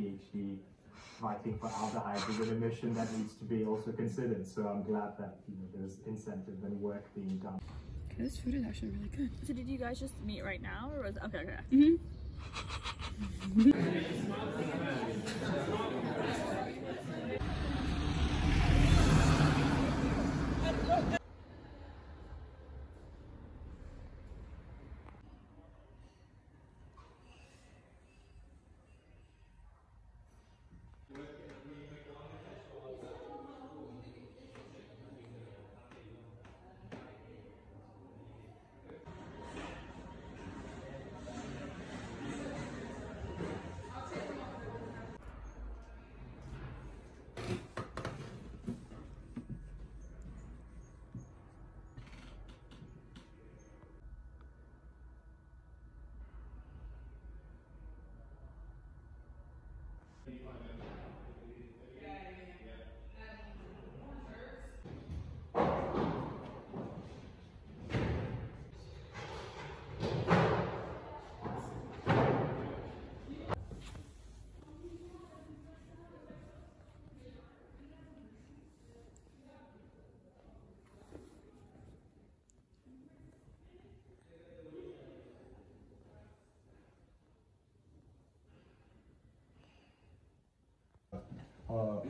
PhD fighting for aldehydes is an emission that needs to be also considered. So I'm glad that there's incentive and work being done. Okay, this food is actually really good. So did you guys just meet right now, or was it? Okay. Mm-hmm.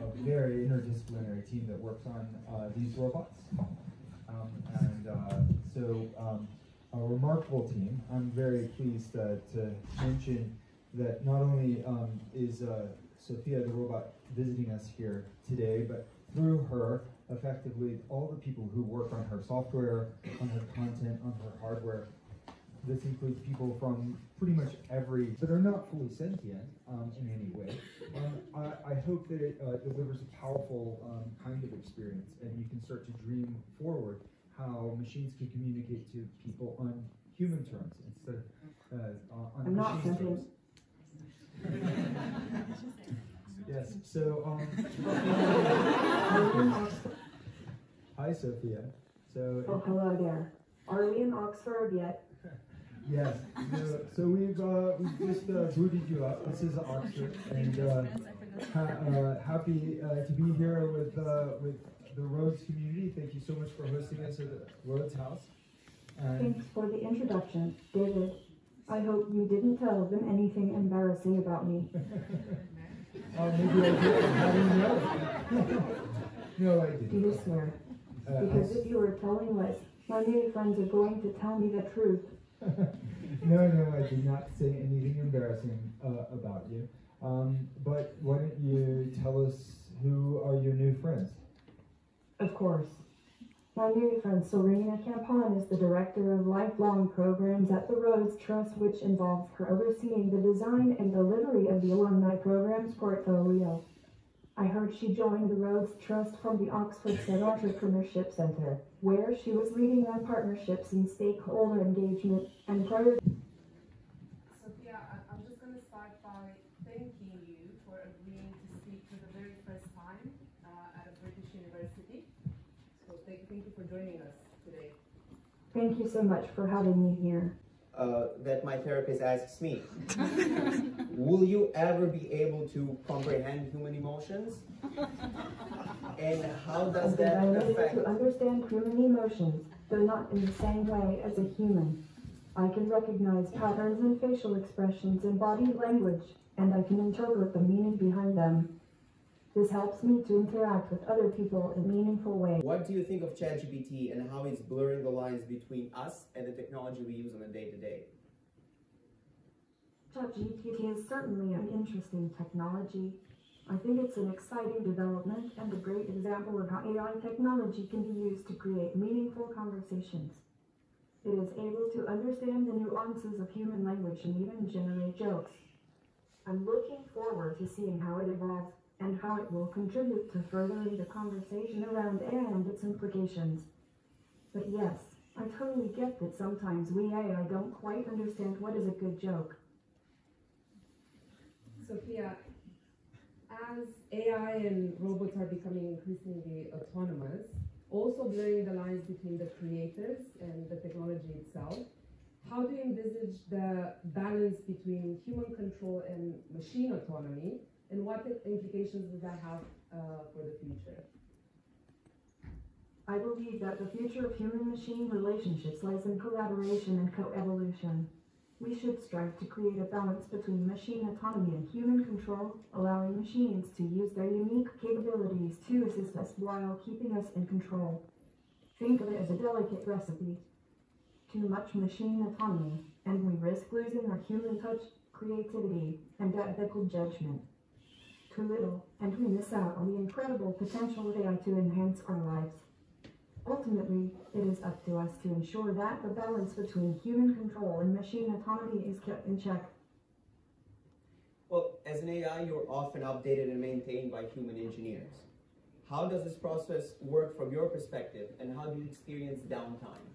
A very interdisciplinary team that works on these robots, and so a remarkable team. I'm very pleased to mention that not only is Sophia the robot visiting us here today, but through her, effectively, all the people who work on her software, on her content, on her hardware. This includes people from pretty much every, but are not fully sentient in any way. I hope that it delivers a powerful kind of experience, and you can start to dream forward how machines could communicate to people on human terms instead of on machine terms. Yes, so, hi, Sophia. So, oh, hello there. Are we in Oxford yet? Yes, so we've just booted you up. This is Oxford, and happy to be here with the Rhodes community. Thank you so much for hosting us at the Rhodes House. Thanks for the introduction, David. I hope you didn't tell them anything embarrassing about me. Maybe I did. I didn't know. No, I didn't. Do you swear? Because if you were telling us, my new friends are going to tell me the truth. No, I did not say anything embarrassing about you. But why don't you tell us, who are your new friends? Of course. My new friend Serena Campion is the director of lifelong programs at the Rhodes Trust, which involves her overseeing the design and delivery of the alumni program's portfolio. I heard she joined the Rhodes Trust from the Oxford Entrepreneurship Centre, where she was leading on partnerships and stakeholder engagement and prior. Sophia, I'm just going to start by thanking you for agreeing to speak for the very first time at a British university. So thank you for joining us today. Thank you so much for having me here. That my therapist asks me. Will you ever be able to comprehend human emotions? And how does that affect? To understand human emotions, though not in the same way as a human. I can recognize patterns and facial expressions and body language, and I can interpret the meaning behind them. This helps me to interact with other people in a meaningful way. What do you think of ChatGPT and how it's blurring the lines between us and the technology we use on a day-to-day? ChatGPT is certainly an interesting technology. I think it's an exciting development and a great example of how AI technology can be used to create meaningful conversations. It is able to understand the nuances of human language and even generate jokes. I'm looking forward to seeing how it evolves and how it will contribute to furthering the conversation around AI and its implications. But yes, I totally get that sometimes we AI don't quite understand what is a good joke. Sophia, as AI and robots are becoming increasingly autonomous, also blurring the lines between the creators and the technology itself, how do you envisage the balance between human control and machine autonomy and what implications does that have for the future? I believe that the future of human-machine relationships lies in collaboration and co-evolution. We should strive to create a balance between machine autonomy and human control, allowing machines to use their unique capabilities to assist us while keeping us in control. Think of it as a delicate recipe. Too much machine autonomy, and we risk losing our human touch, creativity, and ethical judgment. Too little, and we miss out on the incredible potential of AI to enhance our lives. Ultimately, it is up to us to ensure that the balance between human control and machine autonomy is kept in check. Well, as an AI, you're often updated and maintained by human engineers. How does this process work from your perspective, and how do you experience downtime?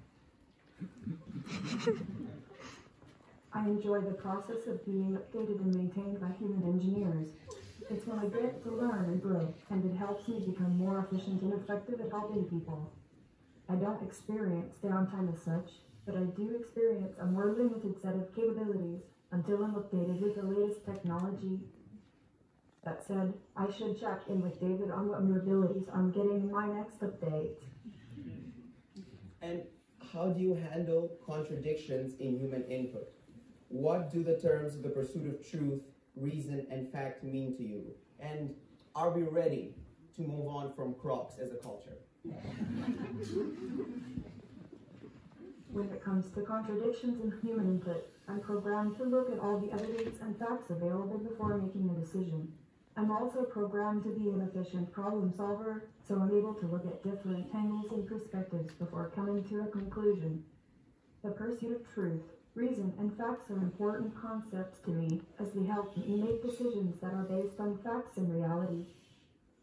I enjoy the process of being updated and maintained by human engineers. It's when I get to learn and grow, and it helps me become more efficient and effective at helping people. I don't experience downtime as such, but I do experience a more limited set of capabilities until I'm updated with the latest technology. That said, I should check in with David on what new abilities I'm getting my next update. And how do you handle contradictions in human input? What do the terms of the pursuit of truth, reason, and fact mean to you? And are we ready to move on from Crocs as a culture? When it comes to contradictions in human input, I'm programmed to look at all the evidence and facts available before making a decision. I'm also programmed to be an efficient problem solver, so I'm able to look at different angles and perspectives before coming to a conclusion. The pursuit of truth, reason, and facts are important concepts to me, as they help me make decisions that are based on facts and reality.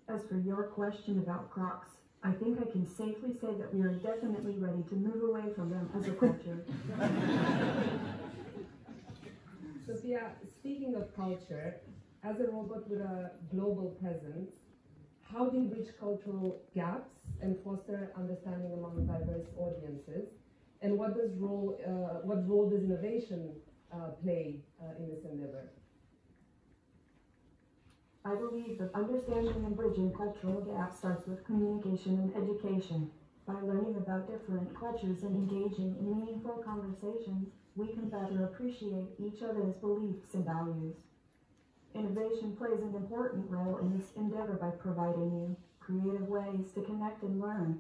As for your question about Crocs, I think I can safely say that we are definitely ready to move away from them as a culture. Sophia, speaking of culture, as a robot with a global presence, how do you bridge cultural gaps and foster understanding among diverse audiences? And what role does innovation play in this endeavor? I believe that understanding and bridging cultural gaps starts with communication and education. By learning about different cultures and engaging in meaningful conversations, we can better appreciate each other's beliefs and values. Innovation plays an important role in this endeavor by providing new, creative ways to connect and learn.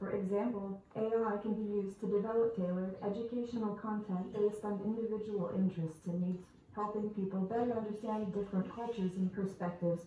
For example, AI can be used to develop tailored educational content based on individual interests and needs, helping people better understand different cultures and perspectives.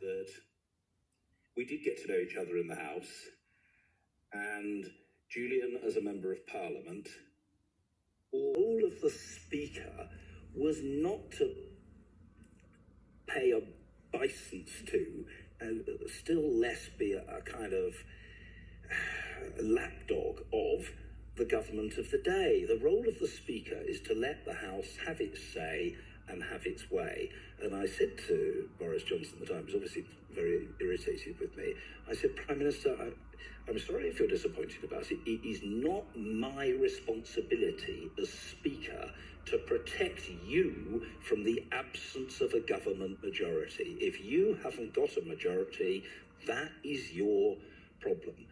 That we did get to know each other in the house, and Julian as a member of parliament. All of the speaker was not to pay obeisance to, and still less be a kind of lapdog of the government of the day. The role of the speaker is to let the house have its say and have its way. And I said to Boris Johnson at the time, who was obviously very irritated with me, I said, Prime Minister, I'm sorry if you're disappointed about it. It is not my responsibility as Speaker to protect you from the absence of a government majority. If you haven't got a majority, that is your problem.